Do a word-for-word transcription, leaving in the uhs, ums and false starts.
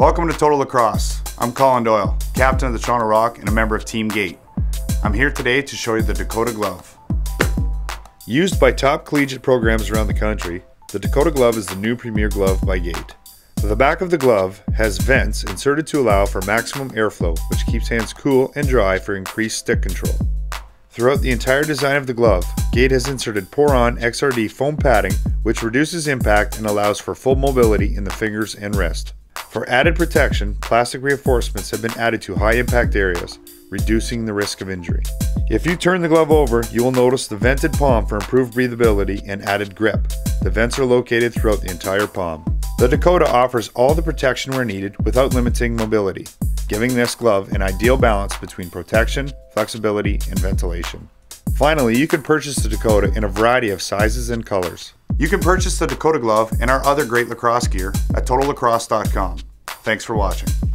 Welcome to Total Lacrosse. I'm Colin Doyle, captain of the Toronto Rock and a member of Team Gait. I'm here today to show you the Dakota Glove. Used by top collegiate programs around the country, the Dakota Glove is the new premier glove by Gait. The back of the glove has vents inserted to allow for maximum airflow, which keeps hands cool and dry for increased stick control. Throughout the entire design of the glove, Gait has inserted PORON X R D foam padding, which reduces impact and allows for full mobility in the fingers and wrist. For added protection, plastic reinforcements have been added to high impact areas, reducing the risk of injury. If you turn the glove over, you will notice the vented palm for improved breathability and added grip. The vents are located throughout the entire palm. The Dakota offers all the protection where needed without limiting mobility, giving this glove an ideal balance between protection, flexibility, and ventilation. Finally, you can purchase the Dakota in a variety of sizes and colors. You can purchase the Dakota glove and our other great lacrosse gear at total lacrosse dot com. Thanks for watching.